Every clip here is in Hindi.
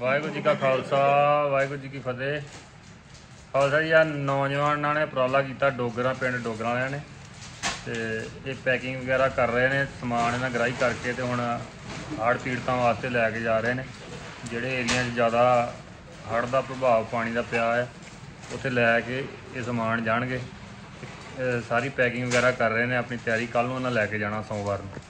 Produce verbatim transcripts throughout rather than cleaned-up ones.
ਵਾਹਿਗੁਰੂ जी का खालसा वाहगुरू जी की फतेह। खालसा जी, आ नौजवानों ने उपराला किया डोगरा पिंड डोगरा वालियां ने, तो ये पैकिंग वगैरह कर रहे हैं समान इन्हें ग्राही करके, तो हुण हड़ पीड़ितों वास्ते लैके जा रहे हैं। जिहड़े एरिया ज़्यादा हड़ का प्रभाव पानी का पिया है उत्थे लैके ये समान जाणगे। सारी पैकिंग वगैरह कर रहे हैं अपनी तैयारी, कल नूं उन्हां लैके जाना सोमवार नूं।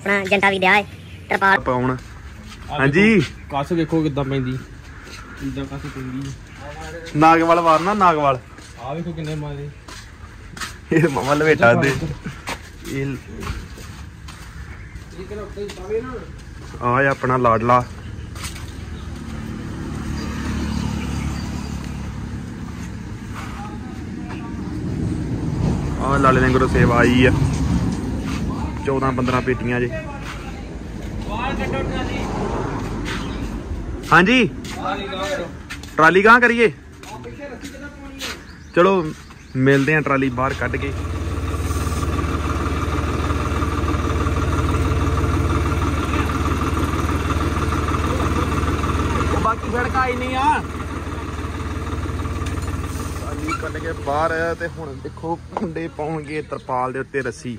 अपना जंटा भी दिया है तरपाल पाउण। हां जी, कस देखो किदां पैंदी, इदां कस पैंदी। नागवाल मारना, नागवाल आ देखो किन्ने मारे। ये मामा लवेटा दे, ये ये कर उठे पावे ना। आ ये अपना लाडला आ लाले ने गुरु सेवा आई है। चौदह पंद्रह पेटियां जी। हां जी, ट्राली कहां करिए? चलो मिलते हैं, ट्राली बाहर कट के। बाकी सड़क आई नहीं आ, ट्राली कट के बाहर आया। तो हुण देखो पंडे पाउणगे तरपाल दे उत्ते रस्सी।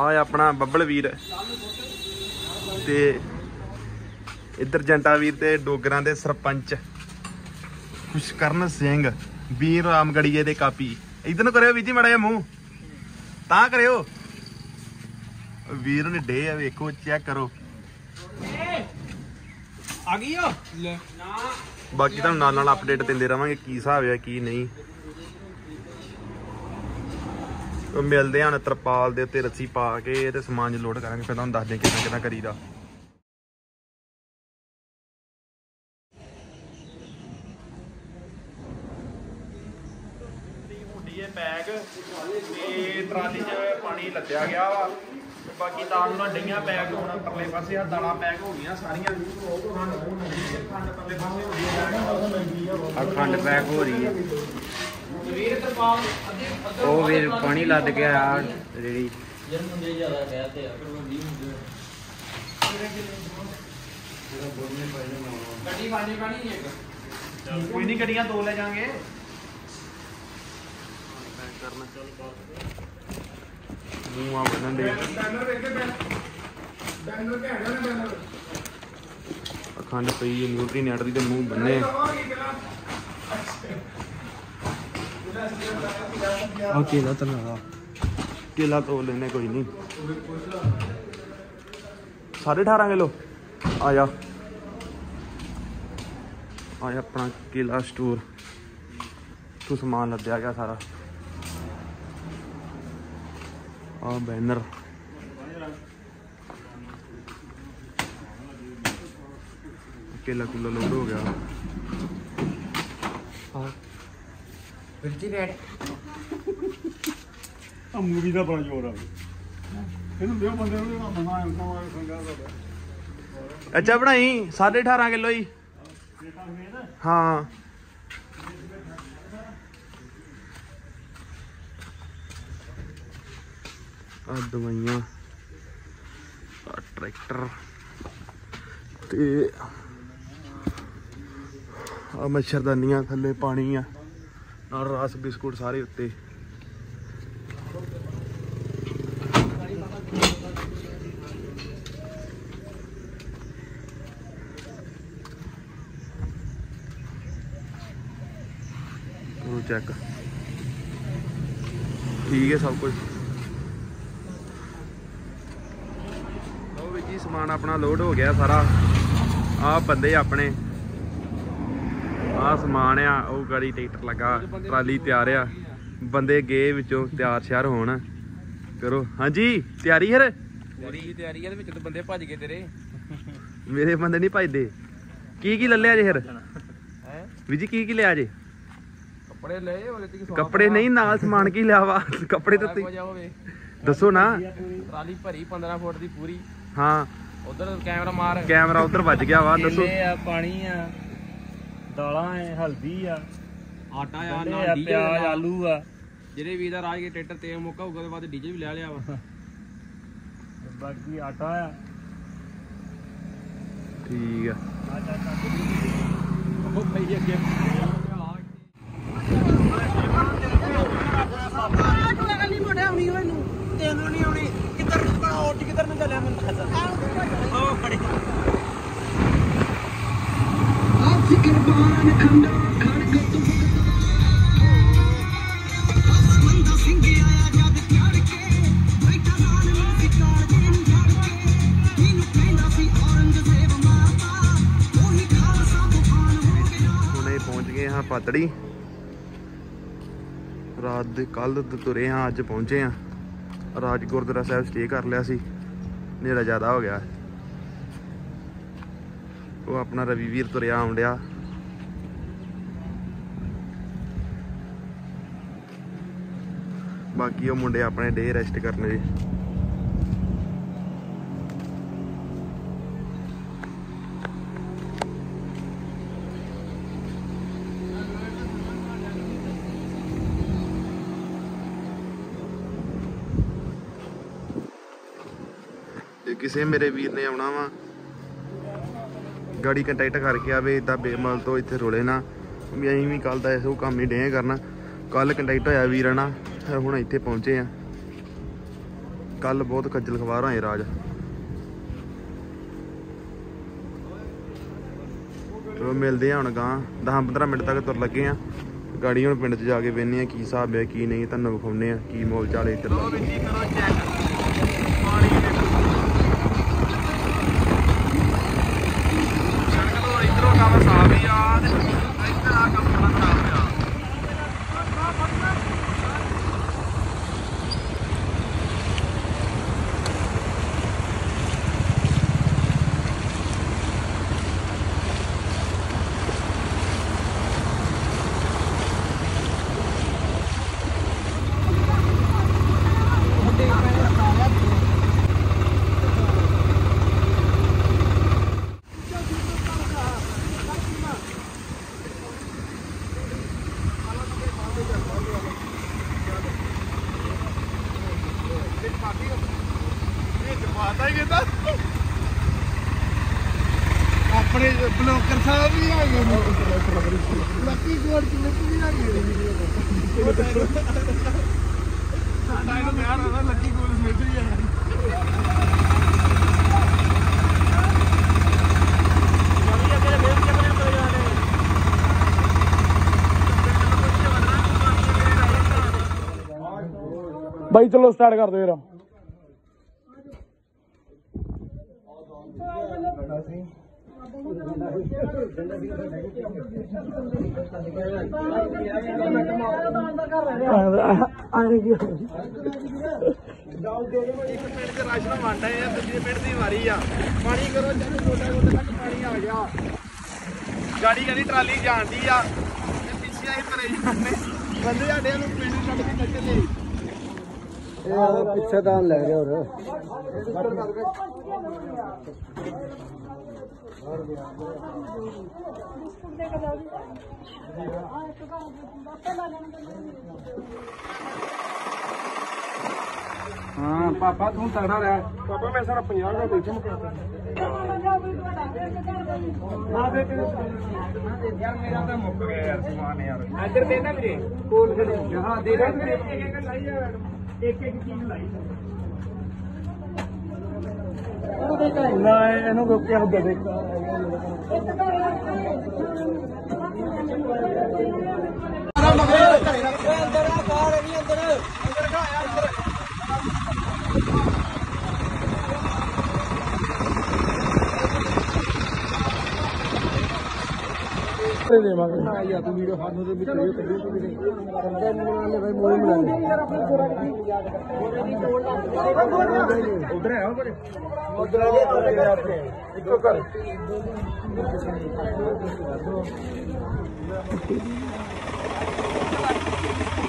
आ अपना बब्बल वीर ते इधर जंटा वीर ते डोगरां दे सरपंच खुशकरण सिंह वीर रामगढ़ीए दे कापी। इधर करो वीर जी, माड़ा जिहा मूंह तां करो। वीर ने डे है, वेखो चेक करो। आ गई ओ ना, बाकी तुहानू नाल नाल अपडेट दिंदे रहांगे की हिसाब है की नहीं। तो मिलदे हां तरपाल दे उत्ते रस्सी पा के ते समान लोड करांगे, फिर तुहानू दस्सदे किदां किदां करीदा। बैग ट्राली च पानी लद्या गया वा, बाकी दालां डईयां बैग होना परले पासे। दालां बैग हो गई सारियां, खंड परले पासे हो गई। अखंड बैग हो रही है, वो वीर पानी लद गया रेड़ी। कोई नहीं, गड्डियां दो ले जाएंगे। अखंड पी मूर्ति ने अटदी तो मूंह बने। केला तना, केला तोड़ लेने कोई नहीं। साढ़े अठारह किलो आया आया अपना केला स्टोर तू समान लद्या गया सारा। और बैनर केला कुल्ला लोड हो गया। हां फिफ्टी रेट आ मूवी दा बड़ा जोर आ। ਇਹਨੂੰ ਬੇ ਬੰਦੇ ਨੂੰ ਬਣਾ ਇੰਨਾ ਸੰਗਾ ਦਾ ਅੱਛਾ ਬਣਾਈ अठारह पॉइंट पाँच ਕਿਲੋ ਹੀ। ਹਾਂ दवाइयां ट्रैक्टर ते मच्छरदानियां थले पानी है और रस बिस्कुट सारे उत्ते। तो चेक ठीक है सब कुछ। समान अपना लोड हो गया सारा। आ बंदे अपने आ समान आ, वो गाड़ी ट्रैक्टर लगा, ट्राली तैयार आ। बंदे गे विचों तैयार श्यार होन करो। हाँ जी तैयारी है, तैयारी है। विच तो बंदे भज गए तेरे। मेरे बंदे नहीं भजदे। की की ले जे फिर वीर जी? की की लिया जे? कपड़े ले, कपड़े नहीं नाल समान की लिया वा? कपड़े तो दसो ना। ट्राली भरी पंद्रह फुट की पूरी। हाँ उधर कैमरा मार कैमरा उधर बच गया वा। दसो पानी आ दाला है हल्दी आ आटा आ नाल प्याज आलू आ जेडे भी दा राज के ट्रैक्टर ते मौका होगा ते बाद डीजे भी ले लिया वा बाकी आटा आ ठीक है आटा आटा वो भैया के पातड़ी रात कल तुरे हाँ अज पहुंचे हाँ। राज गुरुद्वारा साहब स्टे कर लिया सी, नेड़ा ज्यादा हो गया। वो अपना रवि वीर तुरया आउन दिया बाकी वो मुंडे अपने डे रेस्ट करने जी। किसी मेरे वीर ने आना वा गाड़ी कंटैक्ट करके आवे इदा बेमल तो इतने रुले ना भी अं भी कल तो काम ही डे करना। कल कंटैक्ट होया वीर ना हूँ इतने पहुंचे हैं। कल बहुत खज्जल खवार होए राज चलो मिलते हैं हम गांह दस पंद्रह मिनट तक तुर लगे हैं। गाड़ी हम पिंड जाके बहने की हिसाब है की नहीं तुहानूं विखाउने की मोल चाल इधर अपने ब्लॉकर साहब भी आ गए लकी गोड़ क्लिप भी आ गए लकी गोड़ क्लिप भी आ गए। भाई चलो स्टार्ट कर दो यार। राशन वांडा है दूजे पिंड की मारी आ पानी करो पानी आ गया गाड़ी कहती ट्राली जानी आ पिछले अस भरे जाने बंदे साढ़े पिंड छड़ के कट्टे पिछे दान लग गया और हाँ पापा तू तगड़ा रहा पापा मैं सारा पंजाब का बैठा यार मेरा तो मुक गया यार समान यार इधर देना मेरे कोल हाँ दे रहे एक एक चीज लाई ना एनु को क्या होता है अंदर आ कार है नहीं अंदर अंदर का यार अंदर उधर